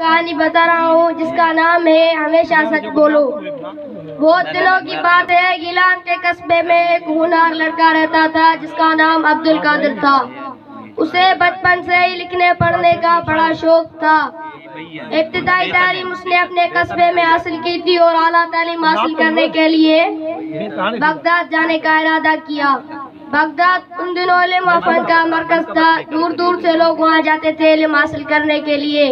कहानी बता रहा हूँ जिसका नाम है हमेशा सच बोलो। बहुत दिनों की बात है, गिलान के कस्बे में एक होनहार लड़का रहता था जिसका नाम अब्दुल कादिर था। उसे बचपन से ही लिखने पढ़ने का बड़ा शौक था। इब्तिदाई तालीम उसने अपने कस्बे में हासिल की थी और आला तालीम हासिल करने के लिए बगदाद जाने का इरादा किया। बगदाद उन दिनों इल्म और फन का मरकज था। दूर दूर से लोग वहाँ जाते थे इल्म हासिल करने के लिए।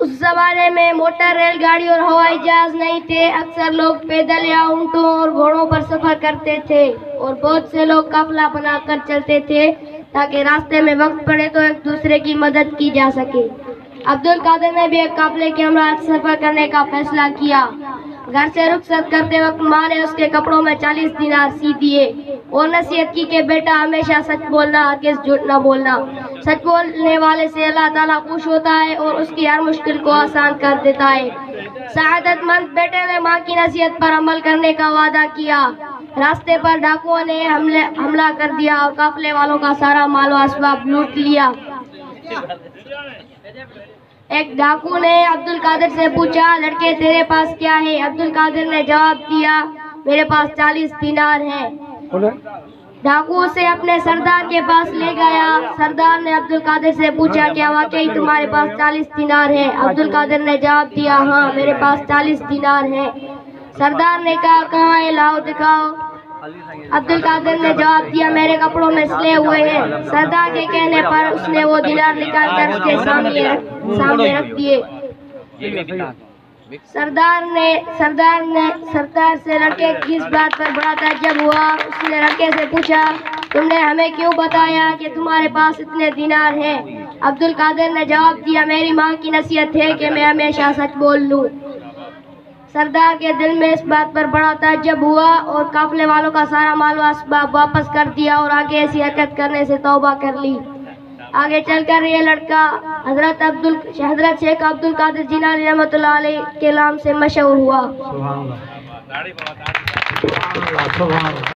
उस जमाने में मोटर, रेलगाड़ी और हवाई जहाज नहीं थे। अक्सर लोग पैदल या ऊँटों और घोड़ों पर सफर करते थे और बहुत से लोग काफिला बनाकर चलते थे ताकि रास्ते में वक्त पड़े तो एक दूसरे की मदद की जा सके। अब्दुल कादिर ने भी एक काफिले के हमरा सफर करने का फैसला किया। घर से रुखसत करते वक्त माँ ने उसके कपड़ों में 40 दिनार सी दिए और नसीहत की कि बेटा हमेशा सच बोलना, हरगिज़ झूठ न बोलना। सच बोलने वाले से अल्लाह ताला खुश होता है और उसकी हर मुश्किल को आसान कर देता है। सआदतमंद बेटे ने माँ की नसीहत पर अमल करने का वादा किया। रास्ते पर डाकुओं ने हमला कर दिया और काफिले वालों का सारा माल व असबाब लूट लिया। एक डाकू ने अब्दुल कादिर से पूछा, लड़के तेरे पास क्या है? अब्दुल कादिर ने जवाब दिया, मेरे पास 40 दिनार है। डाकू उसे अपने सरदार के पास ले गया। सरदार ने अब्दुल कादिर से पूछा, क्या वाकई तुम्हारे पास 40 दिनार है? अब्दुल कादिर ने जवाब दिया, हाँ मेरे पास 40 दिनार है। सरदार ने कहा, कहाँ है, लाओ दिखाओ। अब्दुल कादिर ने जवाब दिया, मेरे कपड़ों में सिले हुए हैं। सरदार के कहने पर उसने वो दिनार निकालकर उसके सामने रख दिए। सरदार से लड़के की इस बात पर बड़ा ताज्जुब हुआ। उसने लड़के से पूछा, तुमने हमें क्यों बताया कि तुम्हारे पास इतने दिनार हैं? अब्दुल कादिर ने जवाब दिया, मेरी माँ की नसीहत है कि मैं हमेशा सच बोल लूँ। सरदार के दिल में इस बात पर बड़ा ताज्जुब हुआ और काफिले वालों का सारा माल व असबाब वापस कर दिया और आगे ऐसी हरकत करने से तौबा कर ली। आगे चलकर ये लड़का हजरत शेख अब्दुल कादिर जिलानी रहमतुल्लाह अलैह के नाम से मशहूर हुआ।